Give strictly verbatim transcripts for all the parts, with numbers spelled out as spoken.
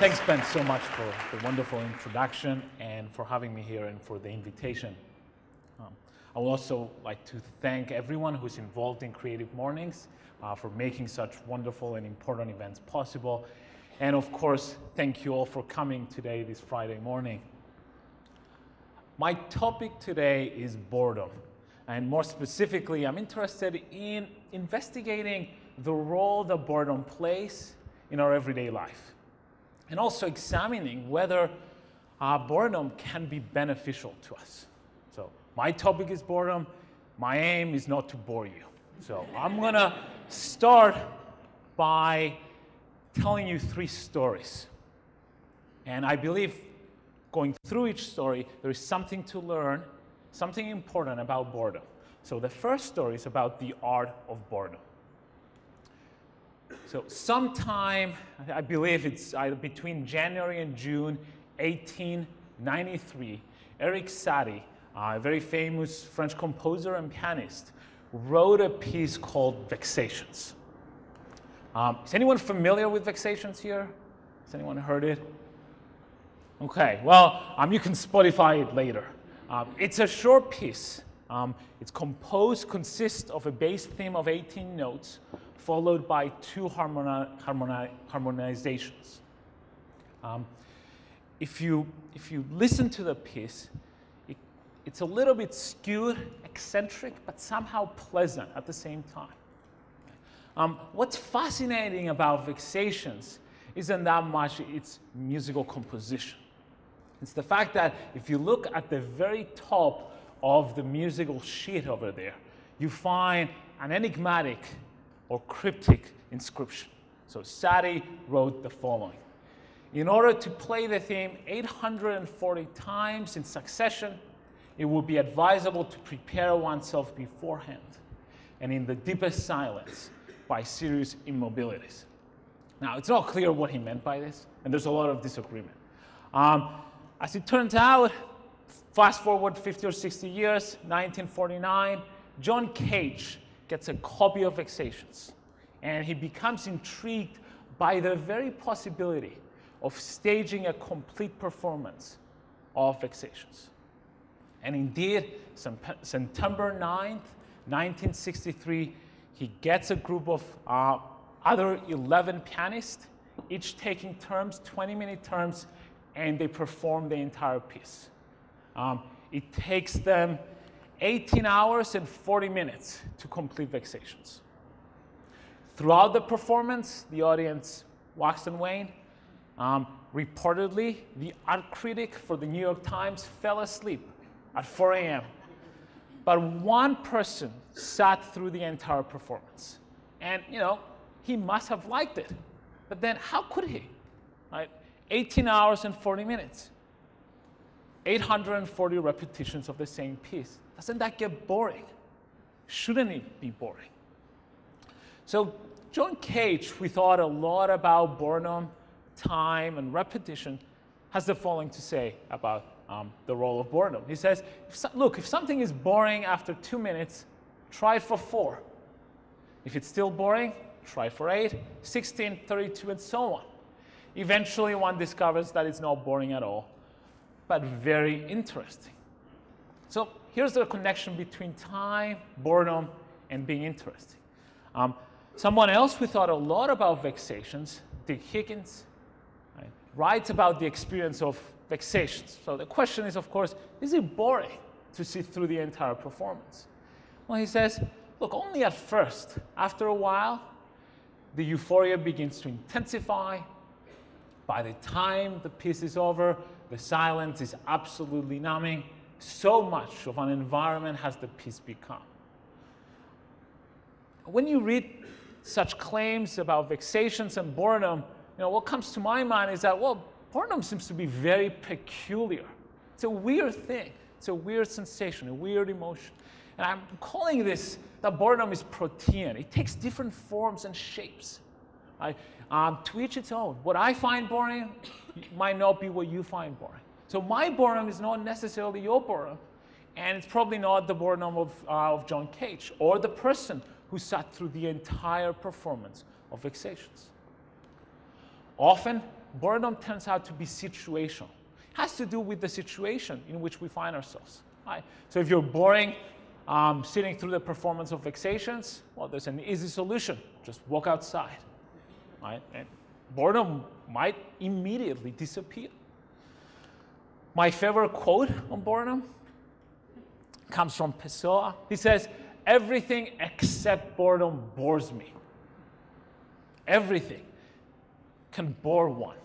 Thanks, Ben, so much for the wonderful introduction and for having me here and for the invitation. Um, I would also like to thank everyone who's involved in Creative Mornings uh, for making such wonderful and important events possible. And of course, thank you all for coming today, this Friday morning. My topic today is boredom. And more specifically, I'm interested in investigating the role that boredom plays in our everyday life, and also examining whether uh, boredom can be beneficial to us. So my topic is boredom. My aim is not to bore you. So I'm going to start by telling you three stories. And I believe going through each story, there is something to learn, something important about boredom. So the first story is about the art of boredom. So sometime, I believe it's either between January and June eighteen ninety-three, Eric Satie, a very famous French composer and pianist, wrote a piece called Vexations. Um, is anyone familiar with Vexations here? Has anyone heard it? OK, well, um, you can Spotify it later. Um, it's a short piece. Um, it's composed, consists of a bass theme of eighteen notes, followed by two harmoni harmoni harmonizations. Um, if, you, if you listen to the piece, it, it's a little bit skewed, eccentric, but somehow pleasant at the same time. Um, what's fascinating about Vexations isn't that much its musical composition. It's the fact that if you look at the very top of the musical sheet over there, you find an enigmatic or cryptic inscription. So Satie wrote the following. In order to play the theme eight hundred forty times in succession, it would be advisable to prepare oneself beforehand and in the deepest silence by serious immobilities. Now, it's not clear what he meant by this, and there's a lot of disagreement. Um, as it turns out, fast forward fifty or sixty years, nineteen forty-nine, John Cage gets a copy of Vexations, and he becomes intrigued by the very possibility of staging a complete performance of Vexations. And indeed, September ninth, nineteen sixty-three, he gets a group of uh, other eleven pianists, each taking turns, twenty-minute turns, and they perform the entire piece. Um, it takes them eighteen hours and forty minutes to complete Vexations. Throughout the performance, the audience waxed and waned. Um, reportedly, the art critic for the New York Times fell asleep at four A M But one person sat through the entire performance. And, you know, he must have liked it. But then how could he? Right? eighteen hours and forty minutes. eight hundred forty repetitions of the same piece. Doesn't that get boring? Shouldn't it be boring? So John Cage, who thought a lot about boredom, time, and repetition, has the following to say about um, the role of boredom. He says, if so look, if something is boring after two minutes, try it for four. If it's still boring, try for eight, sixteen, thirty-two, and so on. Eventually, one discovers that it's not boring at all, but very interesting. So here's the connection between time, boredom, and being interesting. Um, someone else who thought a lot about Vexations, Dick Higgins, right, writes about the experience of Vexations. So the question is, of course, is it boring to sit through the entire performance? Well, he says, look, only at first. After a while, the euphoria begins to intensify. By the time the piece is over, the silence is absolutely numbing. So much of an environment has the piece become. When you read such claims about Vexations and boredom, you know, what comes to my mind is that, well, boredom seems to be very peculiar It's a weird thing. It's a weird sensation, a weird emotion. And I'm calling this, the boredom is protean. It takes different forms and shapes, right? Um, to each its own. What I find boring might not be what you find boring. So my boredom is not necessarily your boredom. And it's probably not the boredom of, uh, of John Cage or the person who sat through the entire performance of Vexations. Often, boredom turns out to be situational. It has to do with the situation in which we find ourselves. Right? So if you're boring um, sitting through the performance of Vexations, well, there's an easy solution. Just walk outside. Right? And boredom might immediately disappear. My favorite quote on boredom comes from Pessoa. He says, everything except boredom bores me. Everything can bore one.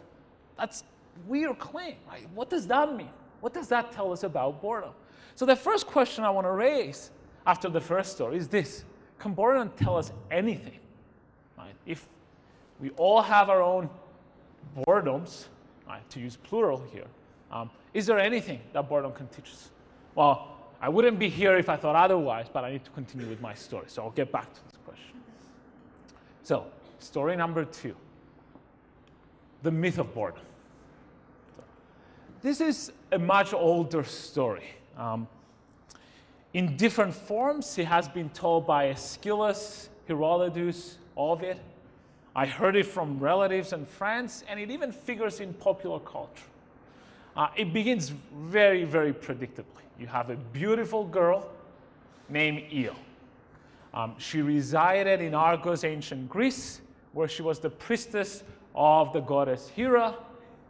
That's a weird claim, right? What does that mean? What does that tell us about boredom? So the first question I want to raise after the first story is this. Can boredom tell us anything? Right? If we all have our own boredoms, right, to use plural here, um, is there anything that boredom can teach us? Well, I wouldn't be here if I thought otherwise, but I need to continue with my story. So I'll get back to this question. So story number two, the myth of boredom. So, this is a much older story. Um, in different forms, it has been told by Aeschylus, Herodotus, Ovid. I heard it from relatives and friends, and it even figures in popular culture. Uh, it begins very, very predictably. You have a beautiful girl named Io. Um, she resided in Argos, ancient Greece, where she was the priestess of the goddess Hera,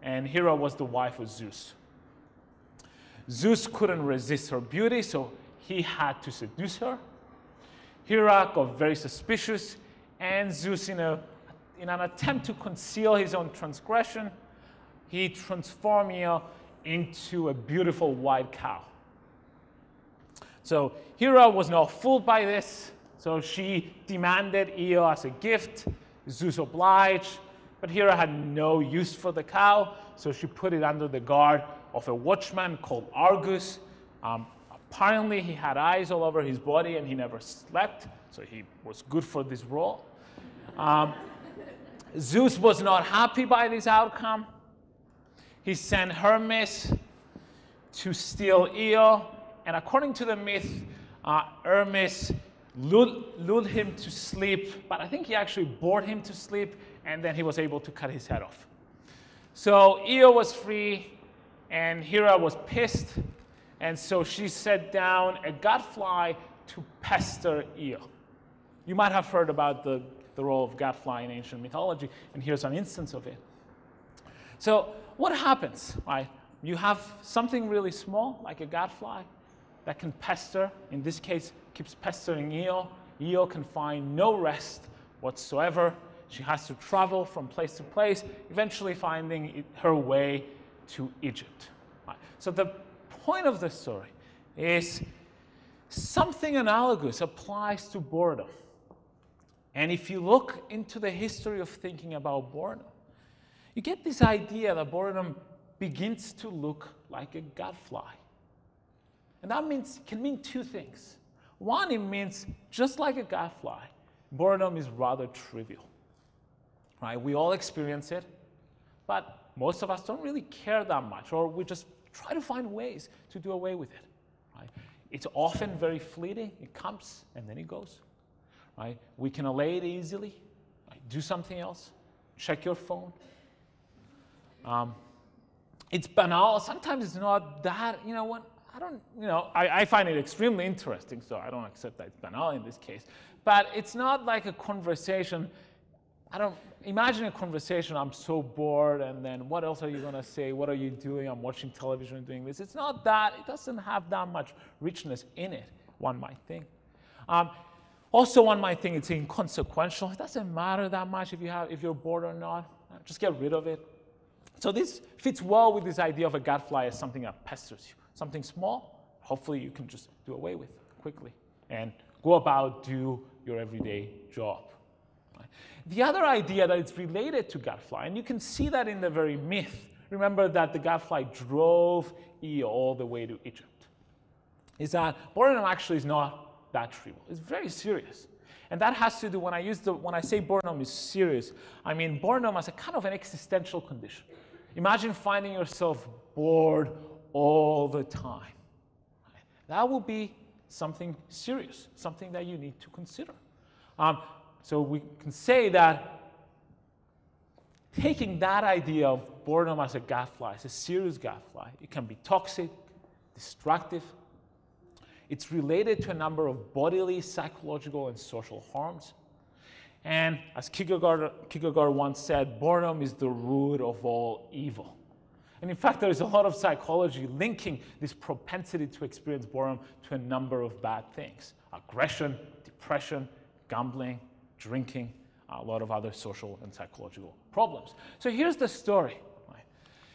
and Hera was the wife of Zeus. Zeus couldn't resist her beauty, so he had to seduce her. Hera got very suspicious, and Zeus, in, a, in an attempt to conceal his own transgression, he transformed Io into a beautiful white cow. So Hera was not fooled by this, so she demanded Io as a gift. Zeus obliged, but Hera had no use for the cow, so she put it under the guard of a watchman called Argus. Um, apparently he had eyes all over his body and he never slept, so he was good for this role. Um, Zeus was not happy by this outcome. He sent Hermes to steal Io, and according to the myth, uh, Hermes lured, lured him to sleep, but I think he actually bored him to sleep, and then he was able to cut his head off. So Io was free, and Hera was pissed, and so she set down a gadfly to pester Io. You might have heard about the, the role of gadfly in ancient mythology, and here's an instance of it. So what happens? Right? You have something really small, like a gadfly, that can pester. In this case, keeps pestering Io. Io can find no rest whatsoever. She has to travel from place to place, eventually finding her way to Egypt. Right? So the point of the story is something analogous applies to boredom. And if you look into the history of thinking about boredom, you get this idea that boredom begins to look like a gadfly. And that means, can mean two things. One, it means just like a gadfly, boredom is rather trivial. Right? We all experience it, but most of us don't really care that much, or we just try to find ways to do away with it. Right? It's often very fleeting. It comes and then it goes. Right? We can allay it easily, right? Do something else, check your phone. Um, it's banal. Sometimes it's not that, you know what, I don't, you know, I, I find it extremely interesting, so I don't accept that it's banal in this case. But it's not like a conversation. I don't, imagine a conversation, I'm so bored, and then what else are you going to say? What are you doing? I'm watching television and doing this. It's not that, it doesn't have that much richness in it, one might think. Um, also, one might think it's inconsequential. It doesn't matter that much if, you have, if you're bored or not. Just get rid of it. So this fits well with this idea of a gadfly as something that pesters you. Something small, hopefully you can just do away with quickly and go about do your everyday job. Right? The other idea that it's related to gadfly, and you can see that in the very myth, Remember that the godfly drove Io all the way to Egypt. Is that boredom actually is not that trivial. It's very serious. And that has to do, when I, use the, when I say boredom is serious, I mean boredom as a kind of an existential condition. Imagine finding yourself bored all the time. That will be something serious, something that you need to consider. Um, so we can say that taking that idea of boredom as a gadfly, as a serious gadfly, it can be toxic, destructive. It's related to a number of bodily, psychological, and social harms. And as Kierkegaard, Kierkegaard once said, boredom is the root of all evil. And in fact, there is a lot of psychology linking this propensity to experience boredom to a number of bad things. Aggression, depression, gambling, drinking, a lot of other social and psychological problems. So here's the story. Right?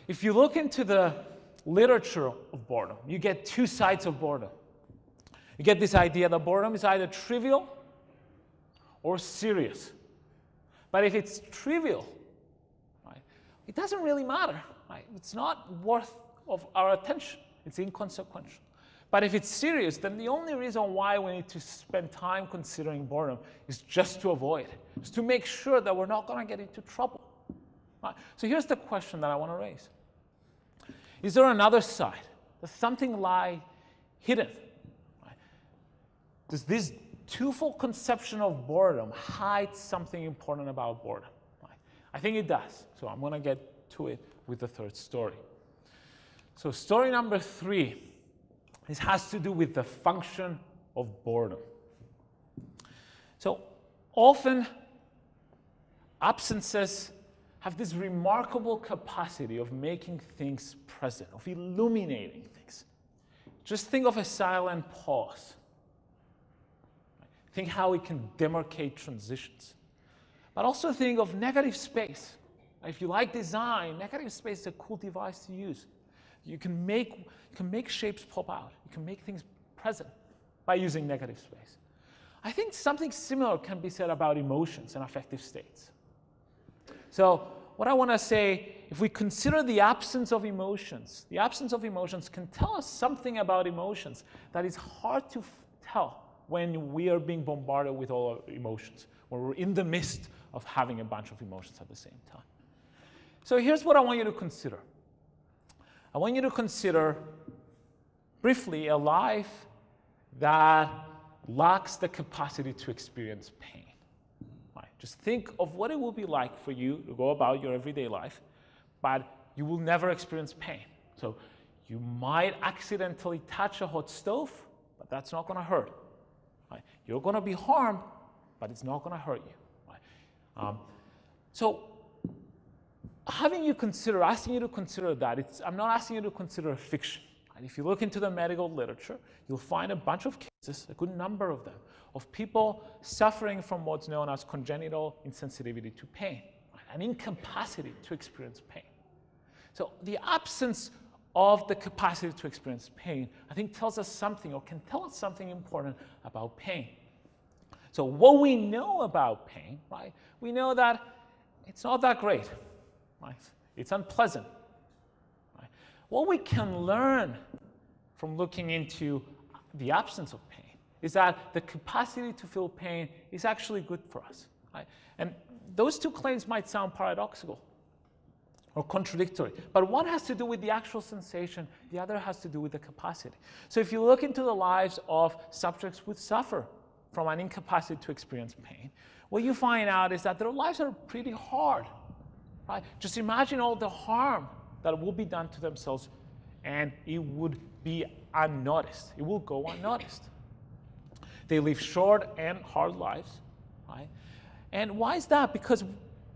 If you look into the literature of boredom, you get two sides of boredom. You get this idea that boredom is either trivial or serious. But if it's trivial, right, it doesn't really matter. Right? It's not worth of our attention. It's inconsequential. But if it's serious, then the only reason why we need to spend time considering boredom is just to avoid it. It's to make sure that we're not going to get into trouble. Right? So here's the question that I want to raise. Is there another side? Does something lie hidden? Right? Does this twofold conception of boredom hide something important about boredom? Right? I think it does. So I'm going to get to it with the third story. So story number three, this has to do with the function of boredom. So often absences have this remarkable capacity of making things present, of illuminating things. Just think of a silent pause. Think how it can demarcate transitions. But also think of negative space. If you like design, negative space is a cool device to use. You can make, you can make shapes pop out. You can make things present by using negative space. I think something similar can be said about emotions and affective states. So what I want to say, if we consider the absence of emotions, the absence of emotions can tell us something about emotions that is hard to tell when we are being bombarded with all our emotions, when we're in the midst of having a bunch of emotions at the same time. So here's what I want you to consider. I want you to consider briefly a life that lacks the capacity to experience pain. Right? Just think of what it will be like for you to go about your everyday life, but you will never experience pain. So you might accidentally touch a hot stove, but that's not going to hurt. Right? You're going to be harmed, but it's not going to hurt you. Right? Um, so having you consider, asking you to consider that, it's, I'm not asking you to consider a fiction. And if you look into the medical literature, you'll find a bunch of cases, a good number of them, of people suffering from what's known as congenital insensitivity to pain, an incapacity to experience pain. So the absence of the capacity to experience pain, I think, tells us something, or can tell us something important about pain. So what we know about pain, right? We know that it's not that great. Right? It's unpleasant. Right? What we can learn from looking into the absence of pain is that the capacity to feel pain is actually good for us. Right? And those two claims might sound paradoxical or contradictory, but one has to do with the actual sensation, the other has to do with the capacity. So if you look into the lives of subjects who suffer from an incapacity to experience pain, what you find out is that their lives are pretty hard. Right? Just imagine all the harm that will be done to themselves, and it would be unnoticed. It will go unnoticed. They live short and hard lives. Right? And why is that? Because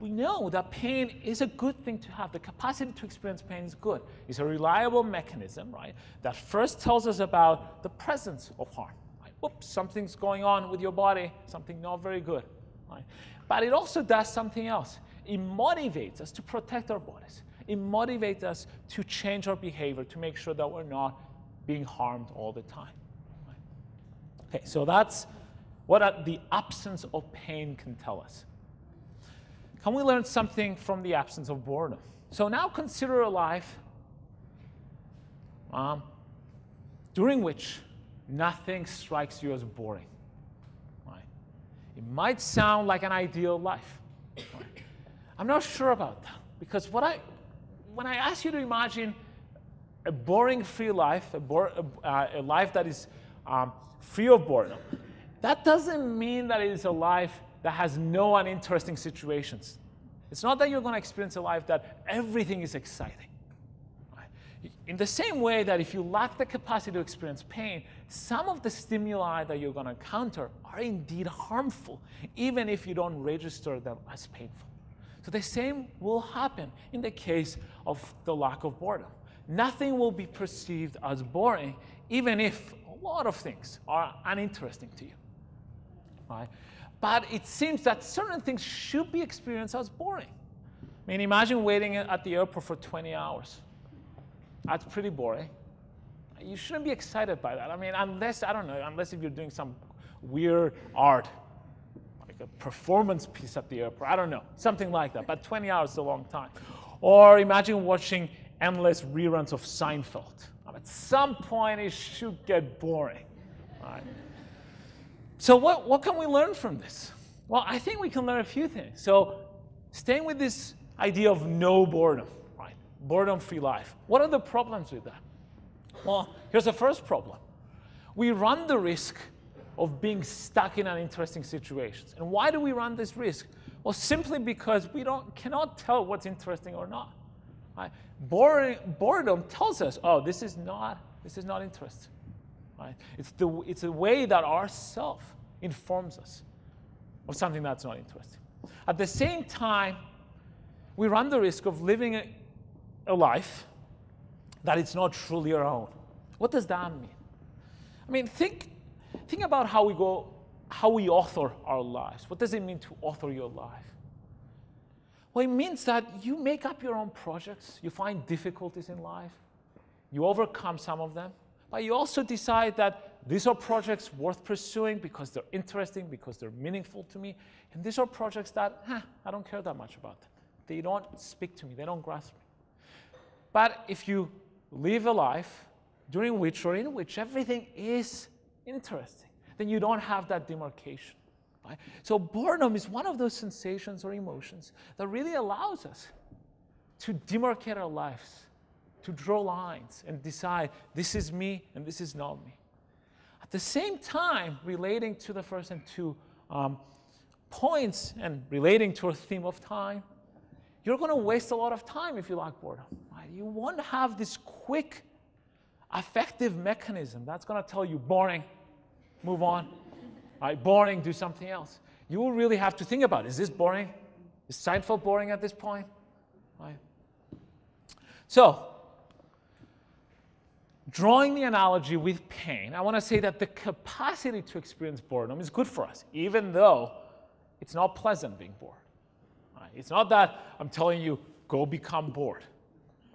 we know that pain is a good thing to have. The capacity to experience pain is good. It's a reliable mechanism, right, that first tells us about the presence of harm. Right? Oops, something's going on with your body, something not very good. Right? But it also does something else. It motivates us to protect our bodies. It motivates us to change our behavior, to make sure that we're not being harmed all the time. Right? Okay, so that's what the absence of pain can tell us. Can we learn something from the absence of boredom? So now consider a life um, during which nothing strikes you as boring. Right? It might sound like an ideal life. Right? I'm not sure about that, because what I, when I ask you to imagine a boring free life, a, bo uh, a life that is um, free of boredom, that doesn't mean that it is a life that has no uninteresting situations. It's not that you're going to experience a life that everything is exciting. Right? In the same way that if you lack the capacity to experience pain, some of the stimuli that you're going to encounter are indeed harmful, even if you don't register them as painful. So the same will happen in the case of the lack of boredom. Nothing will be perceived as boring, even if a lot of things are uninteresting to you. Right? But it seems that certain things should be experienced as boring. I mean, imagine waiting at the airport for twenty hours. That's pretty boring. You shouldn't be excited by that. I mean, unless, I don't know, unless if you're doing some weird art, like a performance piece at the airport. I don't know, something like that. But twenty hours is a long time. Or imagine watching endless reruns of Seinfeld. At some point, it should get boring. Right? So what, what can we learn from this? Well, I think we can learn a few things. So staying with this idea of no boredom, right? Boredom-free life. What are the problems with that? Well, here's the first problem. We run the risk of being stuck in uninteresting situations. And why do we run this risk? Well, simply because we don't, cannot tell what's interesting or not. Right? Boring, boredom tells us, oh, this is not, this is not interesting. Right? It's, the, it's the way that our self informs us of something that's not interesting. At the same time, we run the risk of living a, a life that it's not truly our own. What does that mean? I mean, think, think about how we, go, how we author our lives. What does it mean to author your life? Well, it means that you make up your own projects. You find difficulties in life. You overcome some of them. But you also decide that these are projects worth pursuing because they're interesting, because they're meaningful to me. And these are projects that, huh, I don't care that much about them. They don't speak to me. They don't grasp me. But if you live a life during which or in which everything is interesting, then you don't have that demarcation. Right? So boredom is one of those sensations or emotions that really allows us to demarcate our lives, to draw lines and decide, this is me and this is not me. At the same time, relating to the first and two um, points and relating to our theme of time, you're going to waste a lot of time if you lack boredom. Right? You won't have this quick, affective mechanism that's going to tell you, boring, move on. Right? Boring, do something else. You will really have to think about, is this boring? Is Seinfeld boring at this point? Right? So, drawing the analogy with pain, I want to say that the capacity to experience boredom is good for us, even though it's not pleasant being bored. Right? It's not that I'm telling you, go become bored.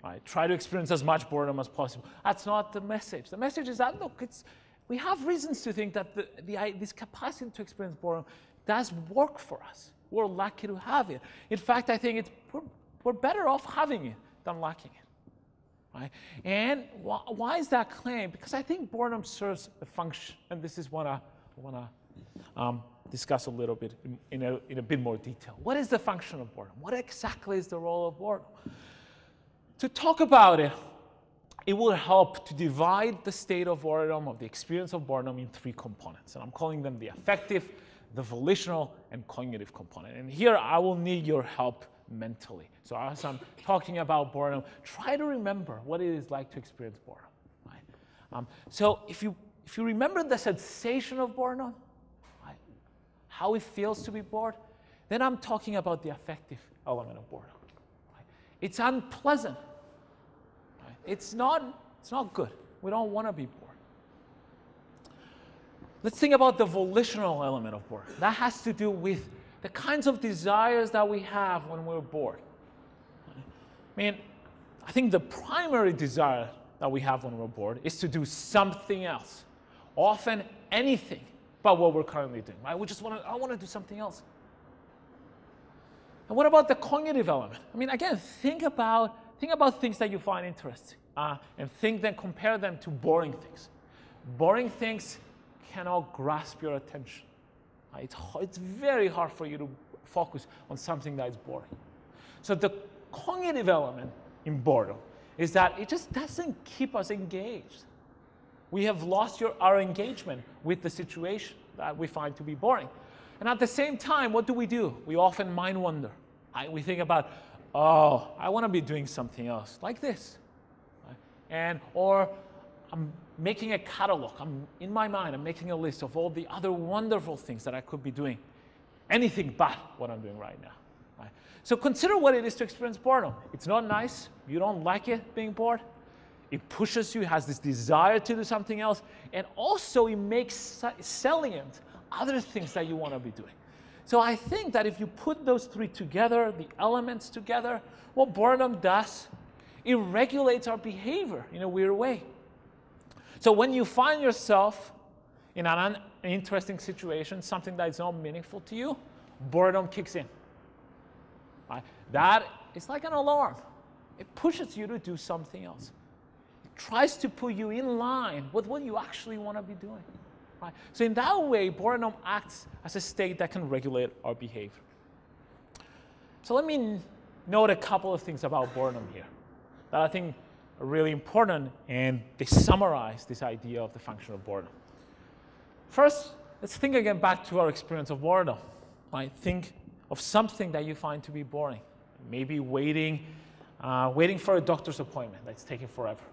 Right? Try to experience as much boredom as possible. That's not the message. The message is that, look, it's, we have reasons to think that the, the, this capacity to experience boredom does work for us. We're lucky to have it. In fact, I think it's, we're, we're better off having it than lacking it. Right? And wh why is that claim? Because I think boredom serves a function, and this is what I want to um, discuss a little bit in, in, a, in a bit more detail. What is the function of boredom? What exactly is the role of boredom? To talk about it, it will help to divide the state of boredom, of the experience of boredom, in three components. And I'm calling them the affective, the volitional, and cognitive component. And here I will need your help mentally. So as I'm talking about boredom, try to remember what it is like to experience boredom. Right? Um, so if you, if you remember the sensation of boredom, right, how it feels to be bored, then I'm talking about the affective element of boredom. Right? It's unpleasant. Right? It's not, it's not good. We don't want to be bored. Let's think about the volitional element of boredom. That has to do with the kinds of desires that we have when we're bored. I mean, I think the primary desire that we have when we're bored is to do something else, often anything but what we're currently doing. Right? We just want to, I want to do something else. And what about the cognitive element? I mean, again, think about, think about things that you find interesting uh, and think then compare them to boring things. Boring things cannot grasp your attention. Uh, it's, it's very hard for you to focus on something that is boring. So the cognitive element in boredom is that it just doesn't keep us engaged. We have lost your, our engagement with the situation that we find to be boring. And at the same time, what do we do? We often mind wander. Right? We think about, oh, I want to be doing something else, like this. Right? And, or I'm making a catalog. I'm, in my mind, I'm making a list of all the other wonderful things that I could be doing. Anything but what I'm doing right now. Right? So consider what it is to experience boredom. It's not nice. You don't like it, being bored. It pushes you, has this desire to do something else. And also, it makes salient other things that you want to be doing. So I think that if you put those three together, the elements together, what boredom does, it regulates our behavior in a weird way. So when you find yourself in an uninteresting situation, something that is not meaningful to you, boredom kicks in. Right? That is like an alarm. It pushes you to do something else. It tries to put you in line with what you actually want to be doing. Right. So in that way, boredom acts as a state that can regulate our behavior. So let me note a couple of things about boredom here that I think are really important, and they summarize this idea of the function of boredom. First, let's think again back to our experience of boredom. Right? Think of something that you find to be boring. Maybe waiting, uh, waiting for a doctor's appointment that's taking forever.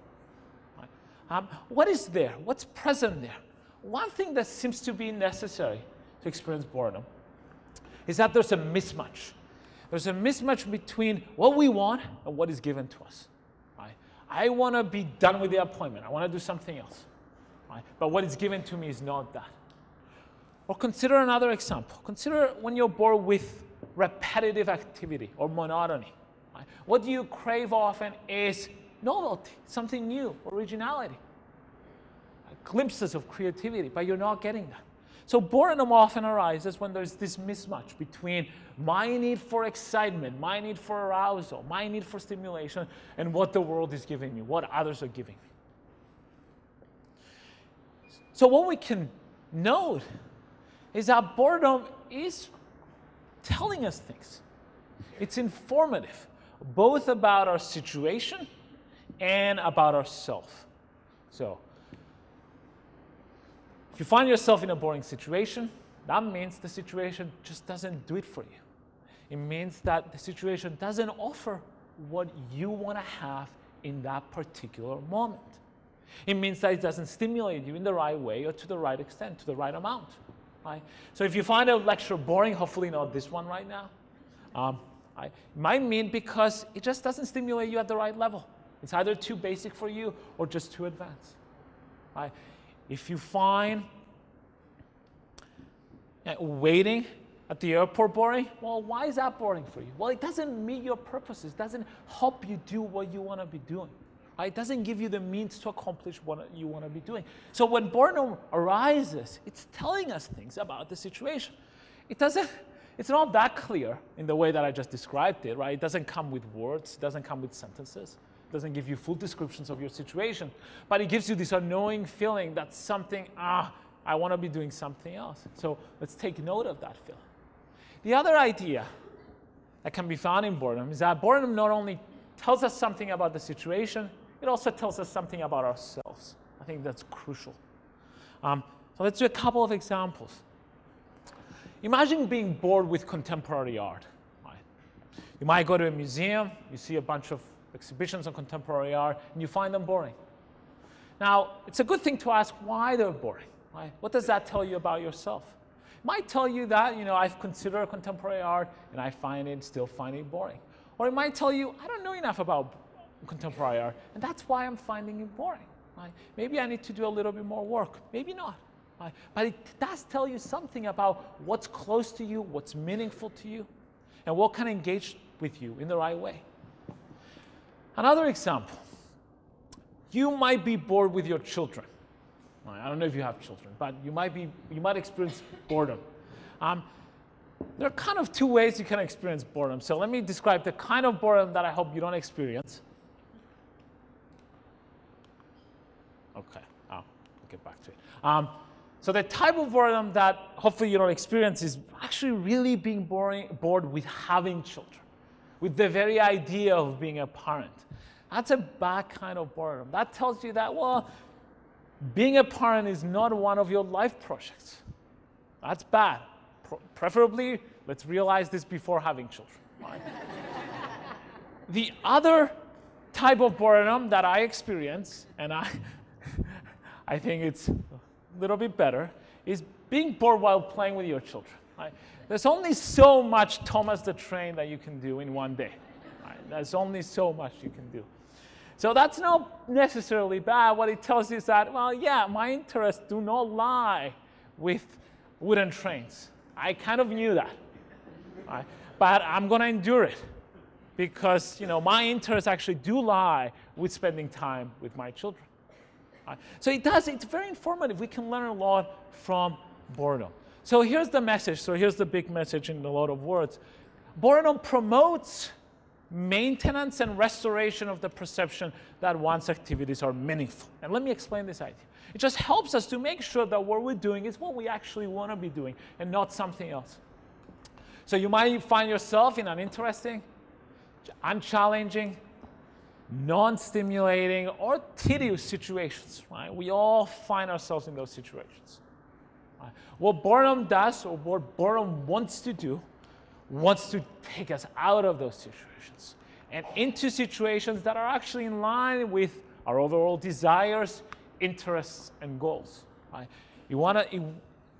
Right? Um, what is there? What's present there? One thing that seems to be necessary to experience boredom is that there's a mismatch. There's a mismatch between what we want and what is given to us. Right? I want to be done with the appointment. I want to do something else. Right? But what is given to me is not that. Or consider another example. Consider when you're bored with repetitive activity or monotony. Right? What do you crave often is novelty, something new, originality. Glimpses of creativity, but you're not getting that. So boredom often arises when there's this mismatch between my need for excitement, my need for arousal, my need for stimulation, and what the world is giving me, what others are giving me. So what we can note is that boredom is telling us things. It's informative, both about our situation and about ourselves. So if you find yourself in a boring situation, that means the situation just doesn't do it for you. It means that the situation doesn't offer what you want to have in that particular moment. It means that it doesn't stimulate you in the right way or to the right extent, to the right amount. Right? So if you find a lecture boring, hopefully not this one right now, um, I, it might mean because it just doesn't stimulate you at the right level. It's either too basic for you or just too advanced. Right? If you find waiting at the airport boring, well, why is that boring for you? Well, it doesn't meet your purposes. It doesn't help you do what you want to be doing. Right? It doesn't give you the means to accomplish what you want to be doing. So when boredom arises, it's telling us things about the situation. It doesn't, it's not that clear in the way that I just described it. Right? It doesn't come with words. It doesn't come with sentences. Doesn't give you full descriptions of your situation, but it gives you this annoying feeling that something, ah, I want to be doing something else. So let's take note of that feeling. The other idea that can be found in boredom is that boredom not only tells us something about the situation, it also tells us something about ourselves. I think that's crucial. Um, so let's do a couple of examples. Imagine being bored with contemporary art. Right? You might go to a museum, you see a bunch of exhibitions on contemporary art, and you find them boring. Now, it's a good thing to ask why they're boring. Right? What does that tell you about yourself? It might tell you that, you know, I've considered contemporary art, and I find it, still find it boring. Or it might tell you, I don't know enough about contemporary art, and that's why I'm finding it boring. Right? Maybe I need to do a little bit more work. Maybe not. Right? But it does tell you something about what's close to you, what's meaningful to you, and what can engage with you in the right way. Another example, you might be bored with your children. I don't know if you have children, but you might, be, you might experience boredom. Um, There are kind of two ways you can experience boredom. So let me describe the kind of boredom that I hope you don't experience. Okay, oh, I'll get back to it. Um, so the type of boredom that hopefully you don't experience is actually really being boring, bored with having children, with the very idea of being a parent. That's a bad kind of boredom. That tells you that, well, being a parent is not one of your life projects. That's bad. Preferably, let's realize this before having children. Right? The other type of boredom that I experience, and I, I think it's a little bit better, is being bored while playing with your children. Right? There's only so much Thomas the Train that you can do in one day. Right? There's only so much you can do. So that's not necessarily bad. What it tells you is that, well, yeah, my interests do not lie with wooden trains. I kind of knew that, right? But I'm going to endure it because, you know, my interests actually do lie with spending time with my children. Right? So it does, it's very informative. We can learn a lot from boredom. So here's the message. So here's the big message in a lot of words. Boredom promotes maintenance and restoration of the perception that one's activities are meaningful. And let me explain this idea. It just helps us to make sure that what we're doing is what we actually want to be doing and not something else. So you might find yourself in an interesting, unchallenging, non-stimulating, or tedious situations. Right? We all find ourselves in those situations. Right? What boredom does, or what boredom wants to do, wants to take us out of those situations and into situations that are actually in line with our overall desires, interests, and goals. Right? You wanna, it,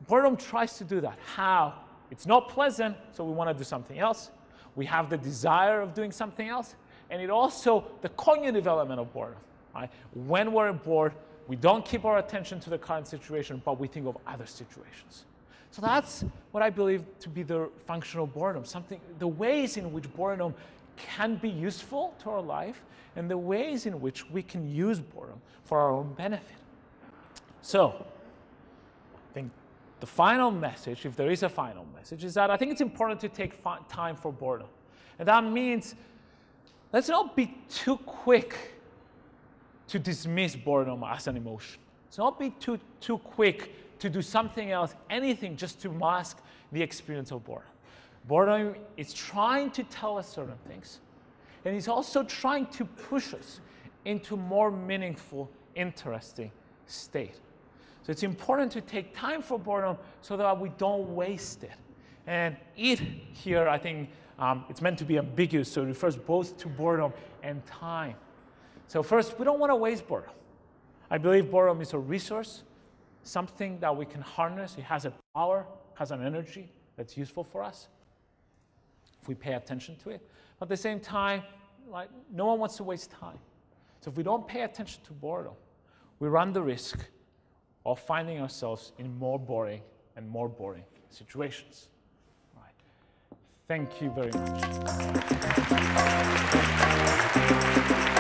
boredom tries to do that. How? It's not pleasant, so we want to do something else. We have the desire of doing something else, and it also, the cognitive element of boredom. Right? When we're bored, we don't keep our attention to the current situation, but we think of other situations. So that's what I believe to be the functional boredom, something, the ways in which boredom can be useful to our life and the ways in which we can use boredom for our own benefit. So I think the final message, if there is a final message, is that I think it's important to take time for boredom. And that means let's not be too quick to dismiss boredom as an emotion. Let's not be too, too quick to do something else, anything, just to mask the experience of boredom. Boredom is trying to tell us certain things, and it's also trying to push us into more meaningful, interesting state. So it's important to take time for boredom so that we don't waste it. And it here, I think um, it's meant to be ambiguous, so it refers both to boredom and time. So first, we don't want to waste boredom. I believe boredom is a resource, something that we can harness. It has a power, has an energy that's useful for us if we pay attention to it. But at the same time, like, no one wants to waste time. So if we don't pay attention to boredom, we run the risk of finding ourselves in more boring and more boring situations. All right. Thank you very much.